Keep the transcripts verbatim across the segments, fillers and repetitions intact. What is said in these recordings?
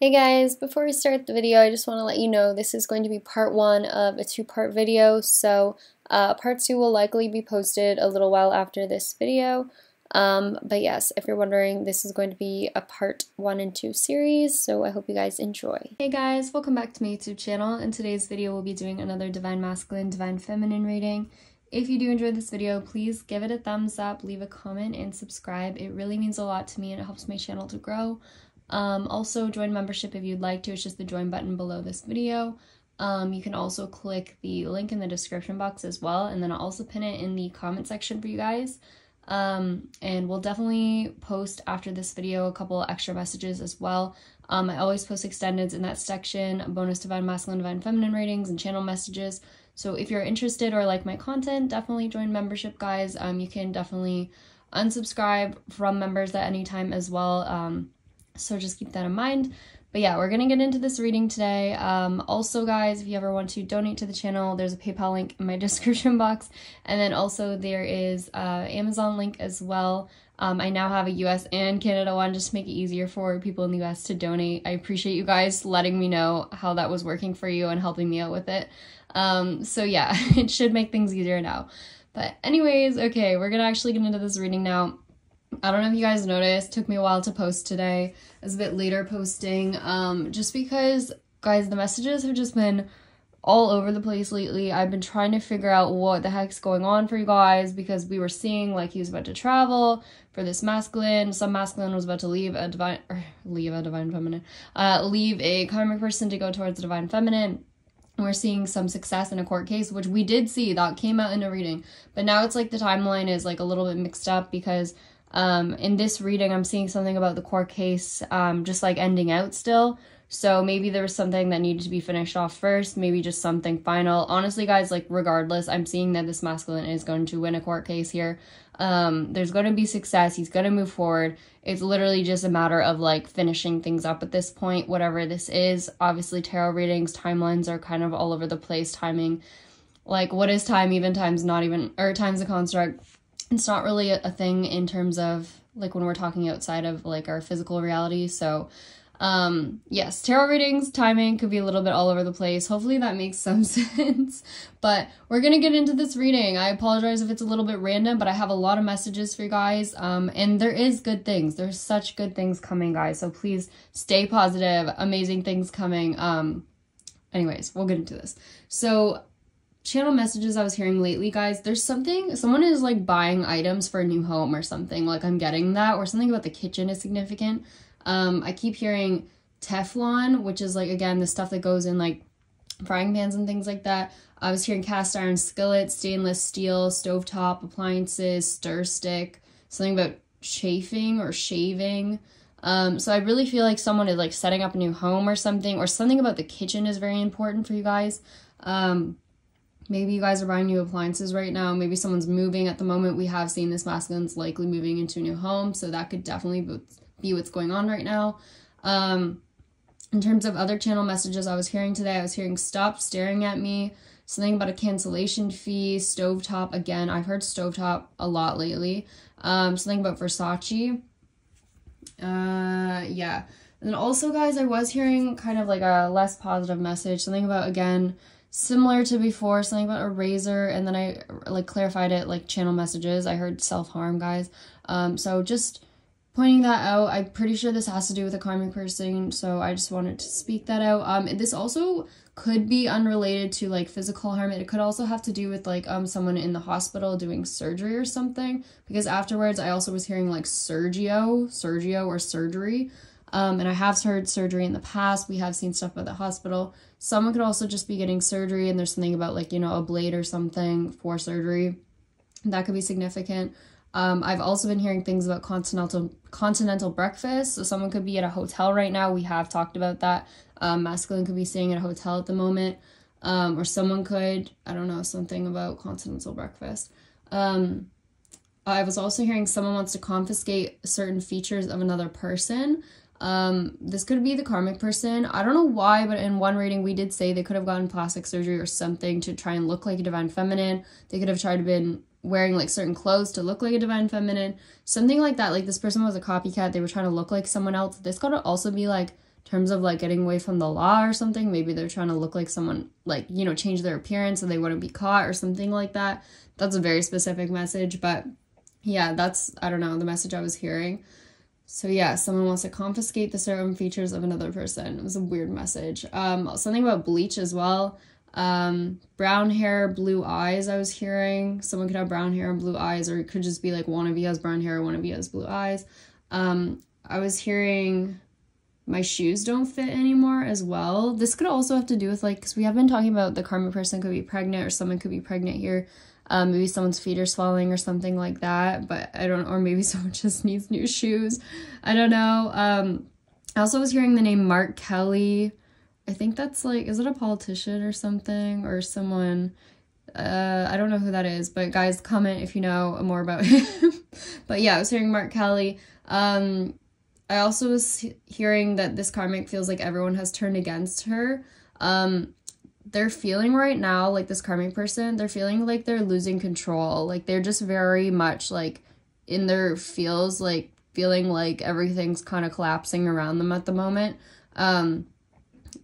Hey guys, before we start the video, I just want to let you know this is going to be part one of a two-part video, so uh, part two will likely be posted a little while after this video. Um, but yes, if you're wondering, this is going to be a part one and two series, so I hope you guys enjoy. Hey guys, welcome back to my YouTube channel. In today's video, we'll be doing another Divine Masculine, Divine Feminine reading. If you do enjoy this video, please give it a thumbs up, leave a comment, and subscribe. It really means a lot to me and it helps my channel to grow. Um, also, join membership if you'd like to. It's just the join button below this video. Um, you can also click the link in the description box as well, and then I'll also pin it in the comment section for you guys. Um, and we'll definitely post after this video a couple extra messages as well. Um, I always post extendeds in that section, bonus Divine Masculine, Divine Feminine readings, and channel messages. So if you're interested or like my content, definitely join membership, guys. Um, you can definitely unsubscribe from members at any time as well. Um, So just keep that in mind. But yeah, we're going to get into this reading today. Um, also, guys, if you ever want to donate to the channel, there's a PayPal link in my description box. And then also there is an Amazon link as well. Um, I now have a U S and Canada one just to make it easier for people in the U S to donate. I appreciate you guys letting me know how that was working for you and helping me out with it. Um, so yeah, it should make things easier now. But anyways, okay, we're going to actually get into this reading now. I don't know if you guys noticed, it took me a while to post today. I was a bit later posting, um, just because, guys, the messages have just been all over the place lately. I've been trying to figure out what the heck's going on for you guys, because we were seeing, like, he was about to travel for this masculine. Some masculine was about to leave a divine, or leave a divine feminine, uh, leave a karmic person to go towards a divine feminine. We're seeing some success in a court case, which we did see, that came out in a reading. But now it's like the timeline is, like, a little bit mixed up, because Um, in this reading, I'm seeing something about the court case, um, just like ending out still. So maybe there was something that needed to be finished off first, maybe just something final. Honestly, guys, like, regardless, I'm seeing that this masculine is going to win a court case here. Um, there's going to be success. He's going to move forward. It's literally just a matter of, like, finishing things up at this point, whatever this is. Obviously, tarot readings, timelines are kind of all over the place. Timing, like, what is time? Even time's not even, or time's a construct. It's not really a thing in terms of, like, when we're talking outside of, like, our physical reality. So, um, yes, tarot readings, timing could be a little bit all over the place. Hopefully that makes some sense. But we're going to get into this reading. I apologize if it's a little bit random, but I have a lot of messages for you guys. Um, and there is good things. There's such good things coming, guys. So please stay positive. Amazing things coming. Um, anyways, we'll get into this. So, channel messages I was hearing lately, guys, there's something, someone is, like, buying items for a new home or something, like, I'm getting that, or something about the kitchen is significant. um I keep hearing Teflon, which is, like, again, the stuff that goes in, like, frying pans and things like that. I was hearing cast iron skillets, stainless steel, stovetop appliances, stir stick, something about chafing or shaving. Um, so I really feel like someone is, like, setting up a new home or something, or something about the kitchen is very important for you guys. um Maybe you guys are buying new appliances right now. Maybe someone's moving at the moment. We have seen this masculine's likely moving into a new home. So that could definitely be what's going on right now. Um, in terms of other channel messages I was hearing today, I was hearing stop staring at me. Something about a cancellation fee. Stovetop. Again, I've heard stovetop a lot lately. Um, something about Versace. Uh, yeah. And also, guys, I was hearing kind of like a less positive message. Something about, again, similar to before, something about a razor, and then I, like, clarified it, like, channel messages. I heard self-harm, guys. Um, so just pointing that out. I'm pretty sure this has to do with a karmic person, so I just wanted to speak that out. Um, this also could be unrelated to, like, physical harm. It could also have to do with, like, um, someone in the hospital doing surgery or something, because afterwards I also was hearing, like, Sergio, Sergio or surgery. Um, and I have heard surgery in the past. We have seen stuff about the hospital. Someone could also just be getting surgery, and there's something about, like, you know, a blade or something for surgery. That could be significant. Um, I've also been hearing things about continental continental breakfast. So someone could be at a hotel right now. We have talked about that. Um, masculine could be staying at a hotel at the moment. Um, or someone could, I don't know, something about continental breakfast. Um, I was also hearing someone wants to confiscate certain features of another person. Um, this could be the karmic person. I don't know why, but in one reading we did say they could have gotten plastic surgery or something to try and look like a divine feminine. They could have tried to been wearing, like, certain clothes to look like a divine feminine, something like that. Like, this person was a copycat. They were trying to look like someone else. This could also be, like, terms of like getting away from the law or something. Maybe they're trying to look like someone, like, you know, change their appearance so they wouldn't be caught or something like that. That's a very specific message, but yeah, that's, I don't know, the message I was hearing. So yeah, someone wants to confiscate the certain features of another person. It was a weird message. Um, something about bleach as well. Um, brown hair, blue eyes, I was hearing. Someone could have brown hair and blue eyes, or it could just be like one of you has brown hair, one of you has blue eyes. Um, I was hearing my shoes don't fit anymore as well. This could also have to do with like, because we have been talking about the karma person could be pregnant, or someone could be pregnant here. Um, maybe someone's feet are swelling or something like that, but I don't, or maybe someone just needs new shoes. I don't know. Um, I also was hearing the name Mark Kelly. I think that's like, is it a politician or something, or someone? Uh, I don't know who that is, but guys, comment if you know more about him. But yeah, I was hearing Mark Kelly. Um, I also was hearing that this karmic feels like everyone has turned against her. Um, they're feeling right now, like this karmic person, they're feeling like they're losing control. Like they're just very much like in their feels, like feeling like everything's kind of collapsing around them at the moment. Um,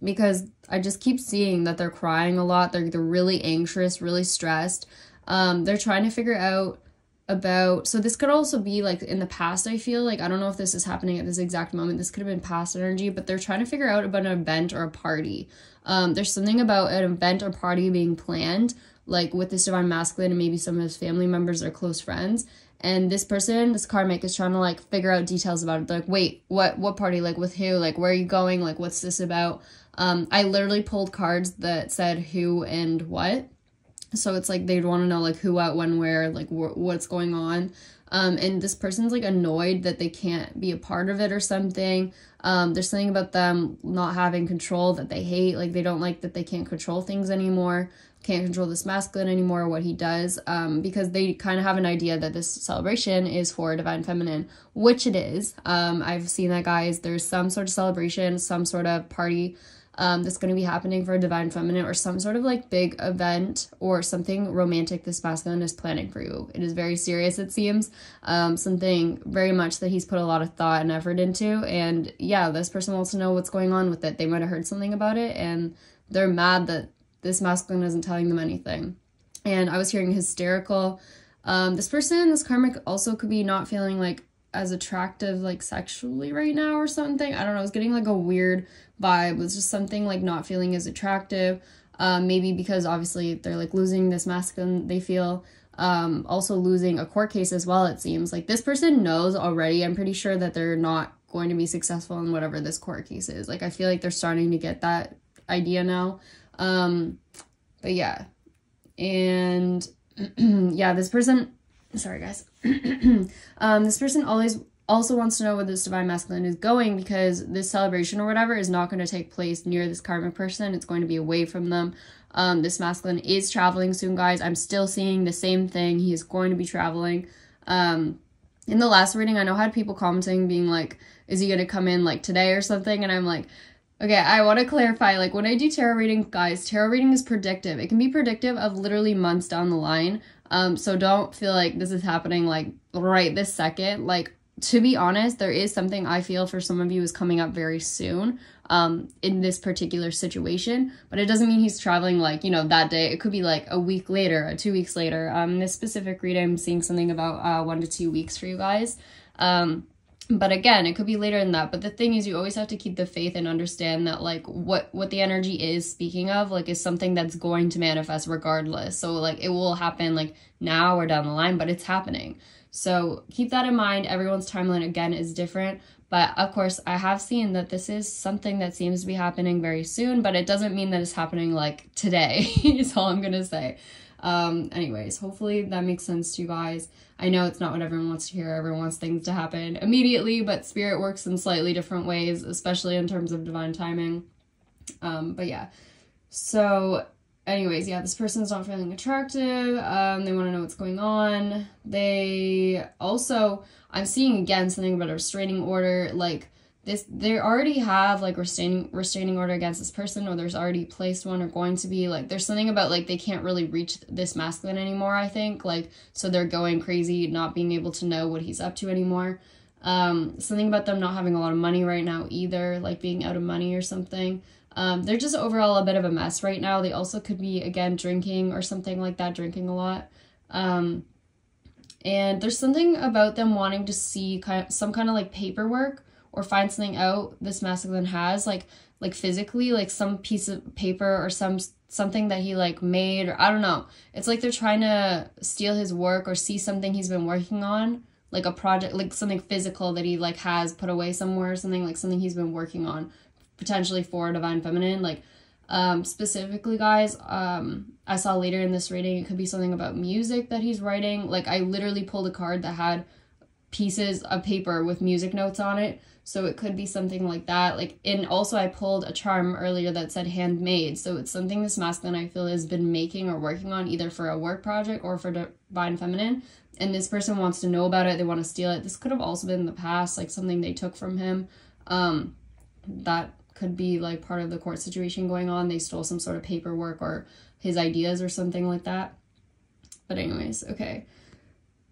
because I just keep seeing that they're crying a lot. They're, they're really anxious, really stressed. Um, they're trying to figure out about, so this could also be like in the past, I feel like, I don't know if this is happening at this exact moment, this could have been past energy, but they're trying to figure out about an event or a party. Um, there's something about an event or party being planned, like with this divine masculine and maybe some of his family members or close friends. And this person, this karmic, is trying to like figure out details about it. They're like, wait, what, what party? Like with who? Like, where are you going? Like, what's this about? Um, I literally pulled cards that said who and what. So it's like they'd want to know like who, at, when, where, like wh what's going on. Um, and this person's like annoyed that they can't be a part of it or something. Um, there's something about them not having control that they hate. Like they don't like that they can't control things anymore. Can't control this masculine anymore, what he does. Um, because they kind of have an idea that this celebration is for divine feminine, which it is. Um, I've seen that, guys. There's some sort of celebration, some sort of party Um, that's going to be happening for a divine feminine, or some sort of like big event or something romantic this masculine is planning for you. It is very serious, it seems. Um, something very much that he's put a lot of thought and effort into. And yeah, this person wants to know what's going on with it. They might have heard something about it, and they're mad that this masculine isn't telling them anything. And I was hearing hysterical. Um, this person, this karmic, also could be not feeling like as attractive, like sexually right now or something. I don't know, I was getting like a weird vibe. It was just something like not feeling as attractive, um maybe because obviously they're like losing this masculine, they feel, um also losing a court case as well. It seems like this person knows already, I'm pretty sure, that they're not going to be successful in whatever this court case is. Like I feel like they're starting to get that idea now. Um but yeah, and yeah, this person, sorry guys, um, this person always also wants to know where this divine masculine is going, because this celebration or whatever is not going to take place near this karmic person. It's going to be away from them. Um, this masculine is traveling soon, guys. I'm still seeing the same thing. He is going to be traveling. Um, in the last reading, I know I had people commenting being like, is he going to come in like today or something? And I'm like, okay, I want to clarify, like when I do tarot reading, guys, tarot reading is predictive. It can be predictive of literally months down the line. Um, so don't feel like this is happening like right this second. Like, to be honest, there is something I feel for some of you is coming up very soon, um, in this particular situation, but it doesn't mean he's traveling like, you know, that day. It could be like a week later, or two weeks later. Um, this specific read, I'm seeing something about, uh, one to two weeks for you guys. Um, But again, it could be later than that. But the thing is, you always have to keep the faith and understand that, like, what, what the energy is speaking of, like, is something that's going to manifest regardless. So, like, it will happen, like, now or down the line, but it's happening. So keep that in mind. Everyone's timeline, again, is different. But, of course, I have seen that this is something that seems to be happening very soon, but it doesn't mean that it's happening, like, today is all I'm going to say. Um, anyways, hopefully that makes sense to you guys. I know it's not what everyone wants to hear. Everyone wants things to happen immediately, but spirit works in slightly different ways, especially in terms of divine timing. Um, but yeah, so anyways, yeah, this person's not feeling attractive. Um, they want to know what's going on. They also, I'm seeing again, something about a restraining order, like this, they already have like restraining restraining order against this person, or there's already placed one or going to be. Like there's something about like they can't really reach this masculine anymore, I think, like, so they're going crazy not being able to know what he's up to anymore. Um, something about them not having a lot of money right now either, like being out of money or something. Um, they're just overall a bit of a mess right now. They also could be, again, drinking or something like that, drinking a lot. Um, and there's something about them wanting to see kind of, some kind of like paperwork or find something out this masculine has, like like physically, like some piece of paper or some something that he like made, or I don't know. It's like they're trying to steal his work or see something he's been working on, like a project, like something physical that he like has put away somewhere or something, like something he's been working on, potentially for Divine Feminine. Like um specifically, guys, um I saw later in this reading it could be something about music that he's writing. Like I literally pulled a card that had pieces of paper with music notes on it, so it could be something like that. Like, and also I pulled a charm earlier that said handmade, so it's something this masculine I feel has been making or working on, either for a work project or for Divine Feminine, and this person wants to know about it. They want to steal it. This could have also been in the past, like something they took from him. Um that could be like part of the court situation going on. They stole some sort of paperwork or his ideas or something like that. But anyways, okay.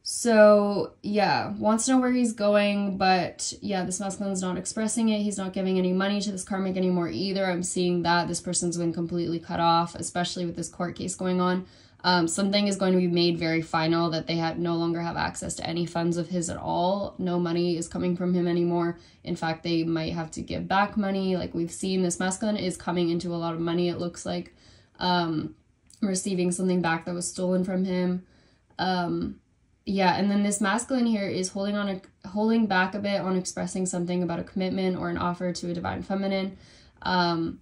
So yeah, wants to know where he's going, but yeah, this masculine's not expressing it. He's not giving any money to this karmic anymore either. I'm seeing that this person's been completely cut off, especially with this court case going on. Um, something is going to be made very final that they had no longer have access to any funds of his at all. No money is coming from him anymore. In fact, they might have to give back money. Like we've seen, this masculine is coming into a lot of money, it looks like, um, receiving something back that was stolen from him. Um, yeah, and then this masculine here is holding on, a, holding back a bit on expressing something about a commitment or an offer to a Divine Feminine. Um,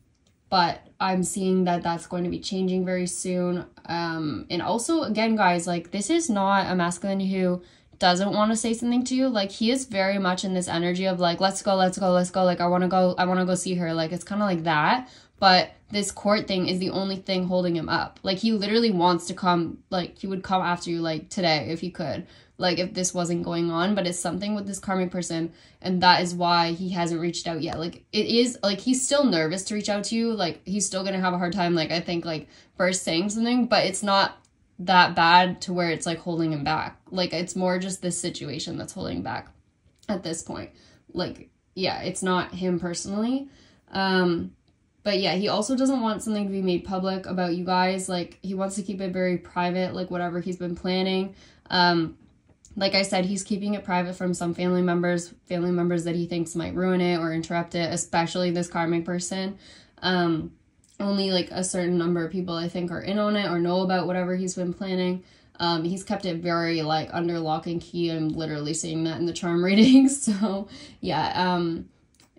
but I'm seeing that that's going to be changing very soon. Um, and also, again, guys, like this is not a masculine who doesn't want to say something to you. Like he is very much in this energy of like, let's go, let's go, let's go. Like I want to go, I want to go see her. Like it's kind of like that. But this court thing is the only thing holding him up. Like he literally wants to come, like he would come after you like today if he could. Like if this wasn't going on, but it's something with this karmic person, and that is why he hasn't reached out yet. Like it is like he's still nervous to reach out to you. Like he's still gonna have a hard time, like I think, like first saying something, but it's not that bad to where it's like holding him back. Like it's more just this situation that's holding back at this point. Like yeah, it's not him personally. Um But yeah, he also doesn't want something to be made public about you guys. Like he wants to keep it very private, like whatever he's been planning. Um, like I said, he's keeping it private from some family members, family members that he thinks might ruin it or interrupt it, especially this karmic person. Um, only like a certain number of people I think are in on it or know about whatever he's been planning. Um, he's kept it very like under lock and key. I'm literally seeing that in the charm readings. So yeah, um...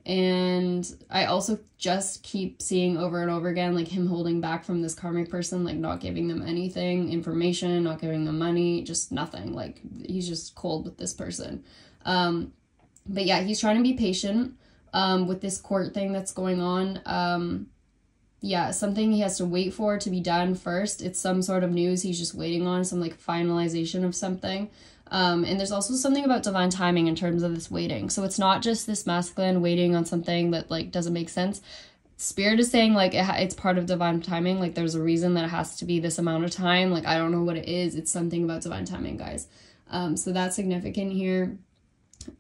and I also just keep seeing over and over again like him holding back from this karmic person, like not giving them anything, information, not giving them money, just nothing. Like he's just cold with this person. Um but yeah, he's trying to be patient um with this court thing that's going on. Um yeah, something he has to wait for to be done first. It's some sort of news he's just waiting on, some like finalization of something. Um, and there's also something about divine timing in terms of this waiting. So it's not just this masculine waiting on something that like doesn't make sense. Spirit is saying like it ha it's part of divine timing. Like there's a reason that it has to be this amount of time. Like I don't know what it is. It's something about divine timing, guys. Um, so that's significant here.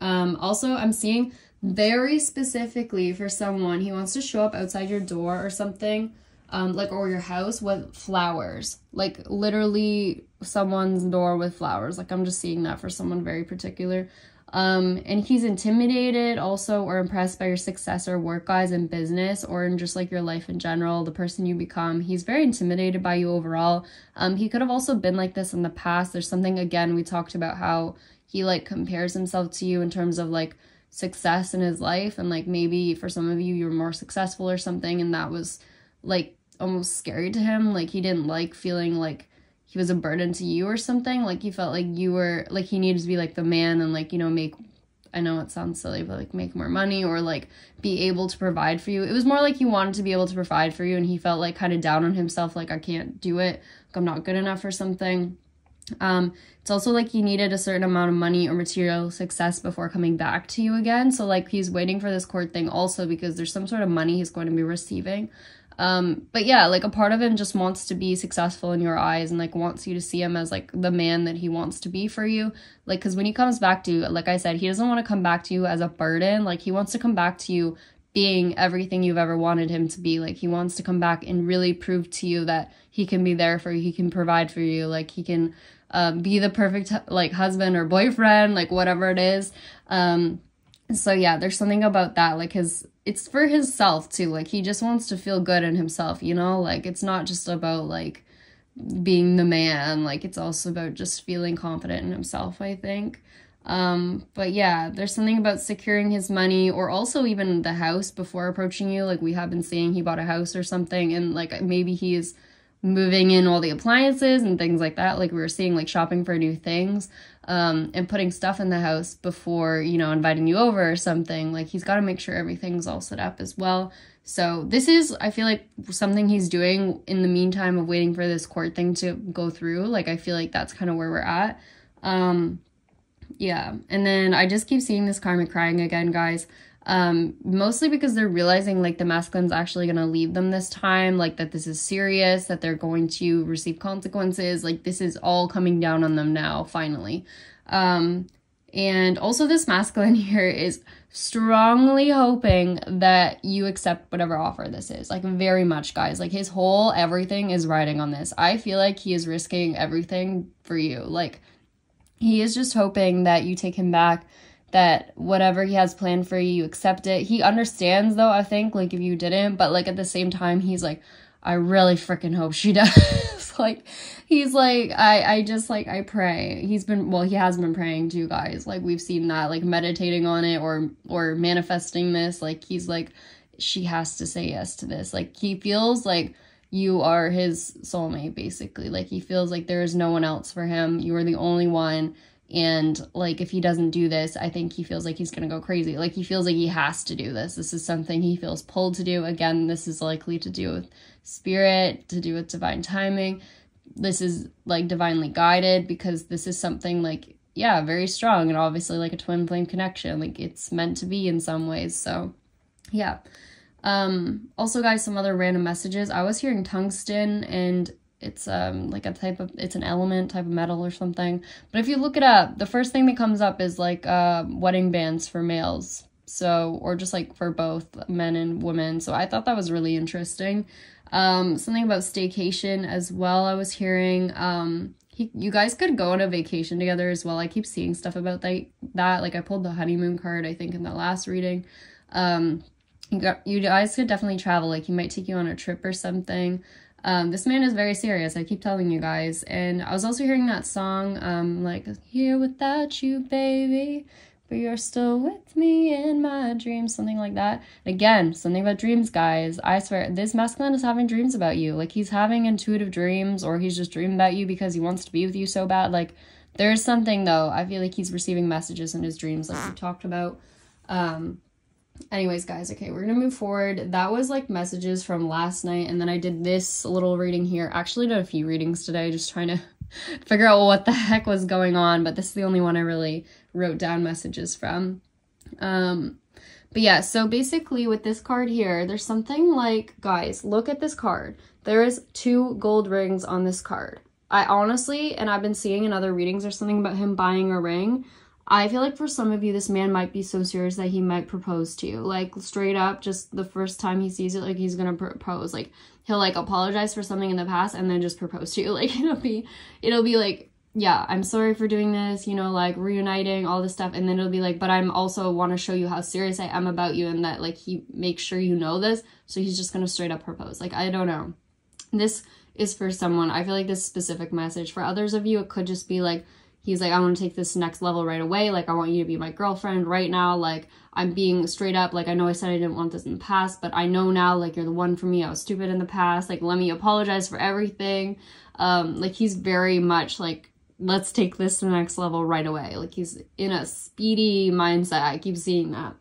Um, also, I'm seeing very specifically for someone, he wants to show up outside your door or something. Um, like, or your house with flowers, like literally someone's door with flowers. Like I'm just seeing that for someone very particular. Um, and he's intimidated also or impressed by your success or work, guys, in business or in just like your life in general, the person you become. He's very intimidated by you overall. Um, he could have also been like this in the past. There's something, again, we talked about how he like compares himself to you in terms of like success in his life. And like maybe for some of you, you're more successful or something. And that was like almost scary to him. Like he didn't like feeling like he was a burden to you or something. Like he felt like you were like he needed to be like the man and like, you know, make, I know it sounds silly, but like make more money or like be able to provide for you. It was more like he wanted to be able to provide for you, and he felt like kind of down on himself, like I can't do it, like I'm not good enough or something. Um it's also like he needed a certain amount of money or material success before coming back to you again. So like he's waiting for this court thing also because there's some sort of money he's going to be receiving. Um, but yeah, like a part of him just wants to be successful in your eyes and like wants you to see him as like the man that he wants to be for you. Like, because when he comes back to you, like I said, he doesn't want to come back to you as a burden. Like, he wants to come back to you being everything you've ever wanted him to be. Like, he wants to come back and really prove to you that he can be there for you, he can provide for you, like he can uh, be the perfect like husband or boyfriend, like whatever it is. Um, so yeah, there's something about that, like his, it's for his self too. Like, he just wants to feel good in himself, you know, like it's not just about like being the man, like it's also about just feeling confident in himself, I think. Um, but yeah, there's something about securing his money or also even the house before approaching you. Like, we have been seeing he bought a house or something, and like maybe he's moving in all the appliances and things like that. Like, we were seeing like shopping for new things, um, and putting stuff in the house before, you know, inviting you over or something. Like, he's got to make sure everything's all set up as well. So this is, I feel like, something he's doing in the meantime of waiting for this court thing to go through. Like, I feel like that's kind of where we're at. Um, Yeah, and then I just keep seeing this karmic crying again, guys, um, mostly because they're realizing, like, the masculine's actually going to leave them this time, like, that this is serious, that they're going to receive consequences, like, this is all coming down on them now, finally. Um, and also this masculine here is strongly hoping that you accept whatever offer this is, like, very much, guys. Like, his whole everything is riding on this. I feel like he is risking everything for you, like, he is just hoping that you take him back, that whatever he has planned for you, you accept it. He understands, though, I think, like, if you didn't. But, like, at the same time, he's like, I really freaking hope she does. Like, he's like, I, I just, like, I pray. He's been, well, he has been praying to you guys. Like, we've seen that, like, meditating on it or, or manifesting this. Like, he's like, she has to say yes to this. Like, he feels like you are his soulmate, basically. Like, he feels like there is no one else for him. You are the only one. And, like, if he doesn't do this, I think he feels like he's going to go crazy. Like, he feels like he has to do this. This is something he feels pulled to do. Again, this is likely to do with spirit, to do with divine timing. This is, like, divinely guided, because this is something, like, yeah, very strong. And obviously, like, a twin flame connection. Like, it's meant to be in some ways. So, yeah. Um, also, guys, some other random messages. I was hearing tungsten, and it's, um, like a type of, it's an element, type of metal or something. But if you look it up, the first thing that comes up is, like, uh, wedding bands for males. So, or just, like, for both men and women. So I thought that was really interesting. Um, something about staycation as well I was hearing. Um, he, you guys could go on a vacation together as well. I keep seeing stuff about that, that. Like, I pulled the honeymoon card, I think, in the last reading. Um... You guys could definitely travel. Like, he might take you on a trip or something. Um, this man is very serious, I keep telling you guys. And I was also hearing that song, um, like, here without you, baby, but you're still with me in my dreams, something like that. And again, something about dreams, guys. I swear, this masculine is having dreams about you. Like, he's having intuitive dreams, or he's just dreaming about you because he wants to be with you so bad. Like, there is something, though. I feel like he's receiving messages in his dreams, like we talked about. Um... Anyways, guys, okay, we're gonna move forward. That was, like, messages from last night, and then I did this little reading here. Actually, did a few readings today, just trying to figure out what the heck was going on, but this is the only one I really wrote down messages from. Um, but yeah, so basically with this card here, there's something like, guys, look at this card. There is two gold rings on this card. I honestly, and I've been seeing in other readings, there's something about him buying a ring. I feel like for some of you, this man might be so serious that he might propose to you. Like, straight up, just the first time he sees it, like, he's gonna propose. Like, he'll, like, apologize for something in the past and then just propose to you. Like, it'll be, it'll be like, yeah, I'm sorry for doing this, you know, like, reuniting, all this stuff. And then it'll be like, but I'm also want to show you how serious I am about you, and that, like, he makes sure you know this. So he's just gonna straight up propose. Like, I don't know. This is for someone. I feel like this specific message. For others of you, it could just be like, he's like, I want to take this next level right away. Like, I want you to be my girlfriend right now. Like, I'm being straight up. Like, I know I said I didn't want this in the past, but I know now, like, you're the one for me. I was stupid in the past. Like, let me apologize for everything. Um, like, he's very much like, let's take this to the next level right away. Like, he's in a speedy mindset. I keep seeing that.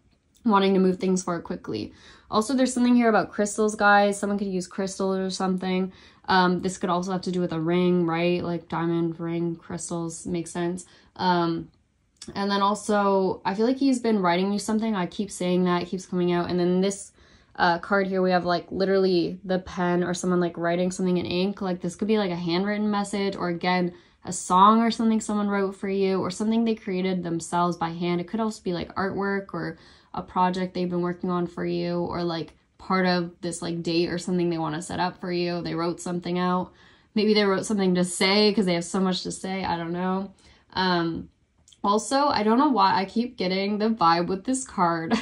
Wanting to move things forward quickly. Also, there's something here about crystals, guys. Someone could use crystals or something. Um, this could also have to do with a ring, right? Like, diamond ring, crystals, makes sense. Um, and then also, I feel like he's been writing you something. I keep saying that, it keeps coming out. And then this, uh, card here, we have like literally the pen or someone like writing something in ink. Like this could be like a handwritten message, or again, a song or something someone wrote for you, or something they created themselves by hand. It could also be like artwork or a project they've been working on for you, or like part of this like date or something they want to set up for you. They wrote something out. Maybe they wrote something to say because they have so much to say. I don't know. Um, also, I don't know why I keep getting the vibe with this card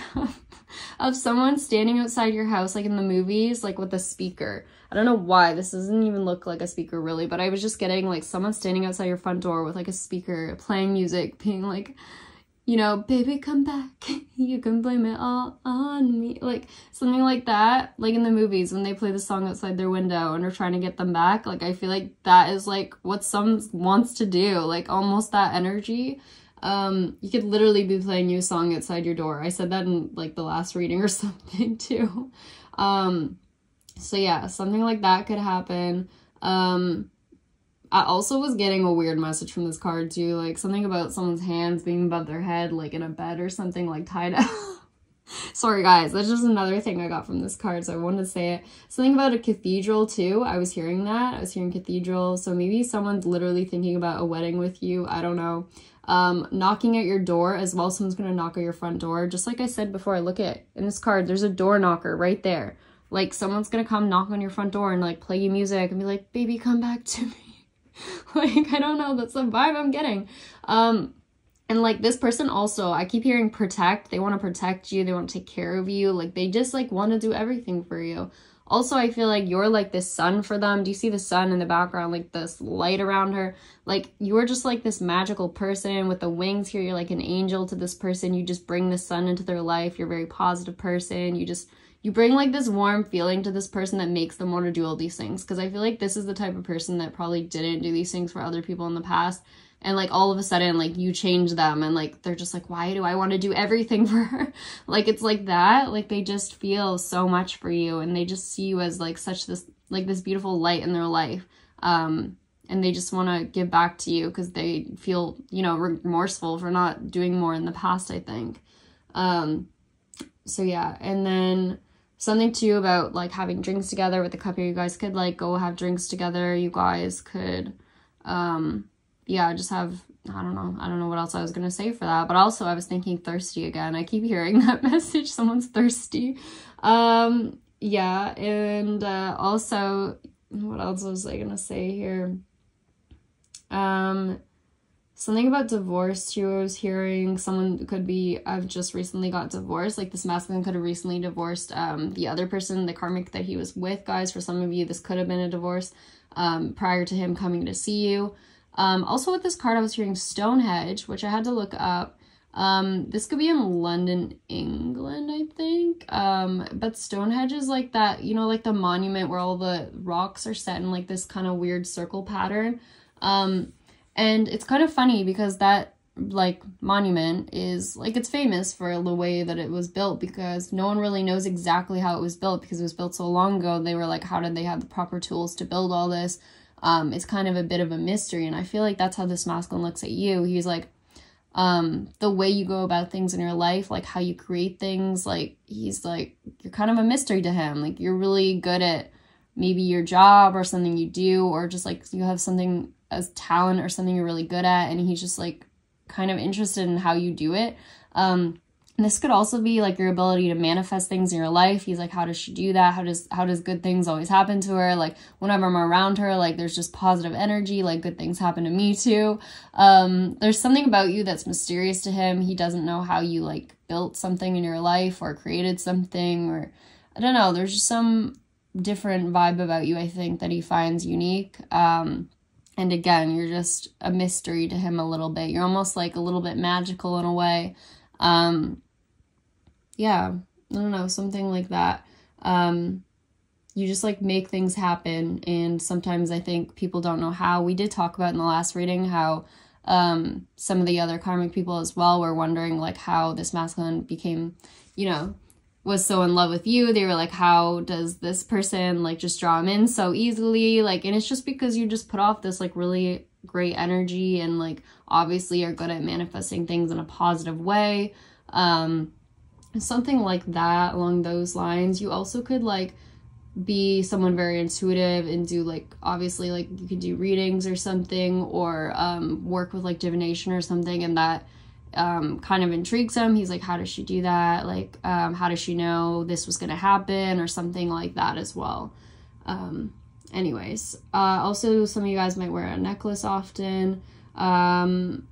of someone standing outside your house, like in the movies, like with a speaker. I don't know why. This doesn't even look like a speaker really, but I was just getting like someone standing outside your front door with like a speaker playing music, being like, you know, baby, come back. You can blame it all on me. Like something like that. Like in the movies when they play the song outside their window and are trying to get them back. Like I feel like that is like what someone wants to do. Like almost that energy. Um, you could literally be playing your song outside your door. I said that in like the last reading or something too. Um, so yeah, something like that could happen. Um, I also was getting a weird message from this card too, like something about someone's hands being above their head, like in a bed or something, like tied up. Sorry guys, that's just another thing I got from this card, so I wanted to say it. Something about a cathedral too, I was hearing that, I was hearing cathedral, so maybe someone's literally thinking about a wedding with you, I don't know. Um, knocking at your door as well, someone's gonna knock at your front door, just like I said before, I look at, in this card, there's a door knocker right there. Like someone's gonna come knock on your front door and like play you music and be like, baby, come back to me. Like, I don't know, that's the vibe I'm getting. Um, and like this person also, I keep hearing protect. They want to protect you. They want to take care of you. Like they just like want to do everything for you. Also, I feel like you're like this sun for them. Do you see the sun in the background? Like this light around her. Like you're just like this magical person with the wings here. You're like an angel to this person. You just bring the sun into their life. You're a very positive person. You just... You bring like this warm feeling to this person that makes them want to do all these things. Because I feel like this is the type of person that probably didn't do these things for other people in the past. And like all of a sudden like you change them and like they're just like, why do I want to do everything for her? Like it's like that. Like they just feel so much for you and they just see you as like such this like this beautiful light in their life. Um, and they just want to give back to you because they feel, you know, remorseful for not doing more in the past, I think. Um, so yeah, and then... Something too about like having drinks together with the cup here. You guys could like go have drinks together. You guys could, um, yeah, just have, I don't know. I don't know what else I was going to say for that. But also I was thinking thirsty again. I keep hearing that message. Someone's thirsty. Um, yeah. And uh, also, what else was I going to say here? Um, Something about divorce too, I was hearing someone could be, I've just recently got divorced, like this masculine could have recently divorced um, the other person, the karmic that he was with, guys. For some of you, this could have been a divorce um, prior to him coming to see you. Um, also with this card, I was hearing Stonehenge, which I had to look up. Um, this could be in London, England, I think. Um, but Stonehenge is like that, you know, like the monument where all the rocks are set in like this kind of weird circle pattern. Um... And it's kind of funny because that, like, monument is, like, it's famous for the way that it was built because no one really knows exactly how it was built because it was built so long ago. They were like, how did they have the proper tools to build all this? Um, it's kind of a bit of a mystery. And I feel like that's how this masculine looks at you. He's like, um, the way you go about things in your life, like how you create things, like, he's like, you're kind of a mystery to him. Like, you're really good at maybe your job or something you do or just, like, you have something... as talent or something you're really good at, and he's just like kind of interested in how you do it. Um, and this could also be like your ability to manifest things in your life. He's like, how does she do that? How does how does good things always happen to her? Like whenever I'm around her, like there's just positive energy, like good things happen to me too. Um, there's something about you that's mysterious to him. He doesn't know how you like built something in your life or created something, or I don't know, there's just some different vibe about you, I think, that he finds unique. Um, And again, you're just a mystery to him a little bit. You're almost like a little bit magical in a way. Um, yeah, I don't know, something like that. Um, you just like make things happen. And sometimes I think people don't know how. We did talk about in the last reading how um, some of the other karmic people as well were wondering like how this masculine became, you know, was so in love with you. They were like, how does this person like just draw him in so easily? Like, and it's just because you just put off this like really great energy and like obviously are good at manifesting things in a positive way. Um, something like that, along those lines. You also could like be someone very intuitive and do like, obviously like you could do readings or something, or um, work with like divination or something, and that um, kind of intrigues him. He's like, how does she do that? Like, um, how does she know this was gonna happen, or something like that as well. Um, anyways, uh, also some of you guys might wear a necklace often. Um,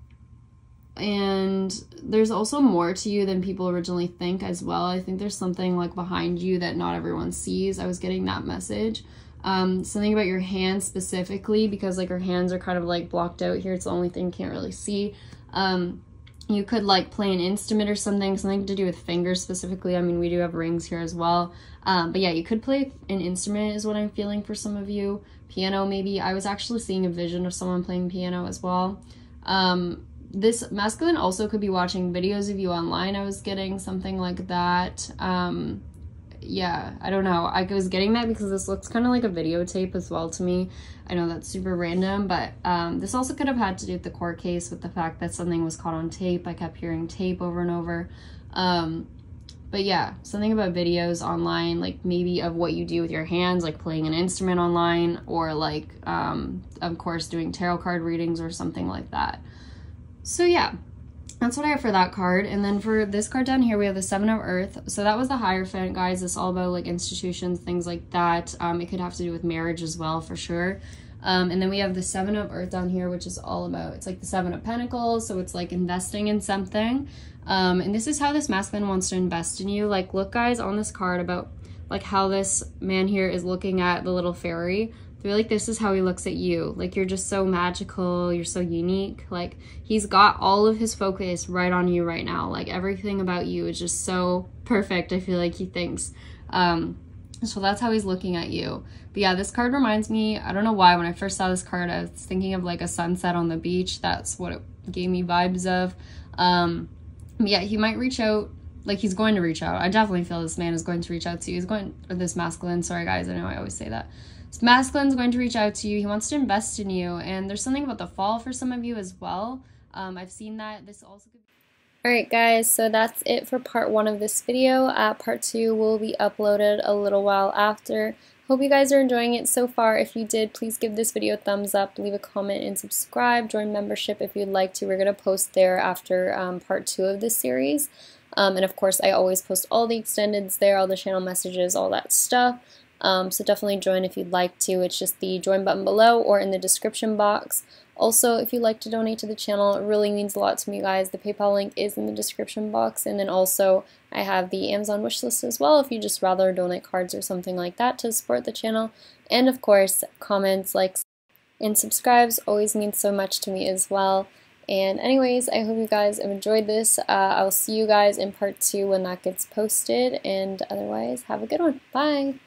and there's also more to you than people originally think as well. I think there's something like behind you that not everyone sees. I was getting that message. Um, something about your hands specifically, because like your hands are kind of like blocked out here. It's the only thing you can't really see. Um, you could like play an instrument or something, something to do with fingers specifically. I mean, we do have rings here as well. Um, but yeah, you could play an instrument is what I'm feeling for some of you. Piano maybe. I was actually seeing a vision of someone playing piano as well. Um, This masculine also could be watching videos of you online. I was getting something like that. Um, yeah, I don't know. I was getting that because this looks kind of like a videotape as well to me. I know that's super random, but um, this also could have had to do with the court case, with the fact that something was caught on tape. I kept hearing tape over and over. Um, but yeah, something about videos online, like maybe of what you do with your hands, like playing an instrument online, or like, um, of course, doing tarot card readings or something like that. So yeah, that's what I have for that card. And then for this card down here, we have the Seven of Earth. So that was the Hierophant, guys. It's all about like institutions, things like that. Um, it could have to do with marriage as well, for sure. Um, and then we have the Seven of Earth down here, which is all about, it's like the Seven of Pentacles. So it's like investing in something. Um, and this is how this masculine wants to invest in you. Like, look guys, on this card about like how this man here is looking at the little fairy. I feel like this is how he looks at you. Like, you're just so magical, you're so unique. Like, he's got all of his focus right on you right now. Like, everything about you is just so perfect, I feel like he thinks. Um, so that's how he's looking at you. But yeah, this card reminds me, I don't know why, when I first saw this card, I was thinking of like a sunset on the beach. That's what it gave me vibes of. Um, yeah, he might reach out. Like, he's going to reach out. I definitely feel this man is going to reach out to you. He's going, or this masculine, sorry guys, I know I always say that. So masculine's going to reach out to you. He wants to invest in you. And there's something about the fall for some of you as well. Um, I've seen that. This also could be... Alright guys, so that's it for part one of this video. Uh, part two will be uploaded a little while after. Hope you guys are enjoying it so far. If you did, please give this video a thumbs up, leave a comment, and subscribe. Join membership if you'd like to. We're going to post there after um, part two of this series. Um, and of course, I always post all the extendeds there, all the channel messages, all that stuff. Um, so definitely join if you'd like to. It's just the join button below or in the description box. Also, if you'd like to donate to the channel, it really means a lot to me, guys. The PayPal link is in the description box. And then also, I have the Amazon wishlist as well, if you just rather donate cards or something like that to support the channel. And of course, comments, likes, and subscribes always mean so much to me as well. And anyways, I hope you guys have enjoyed this. Uh, I'll see you guys in part two when that gets posted. And otherwise, have a good one. Bye!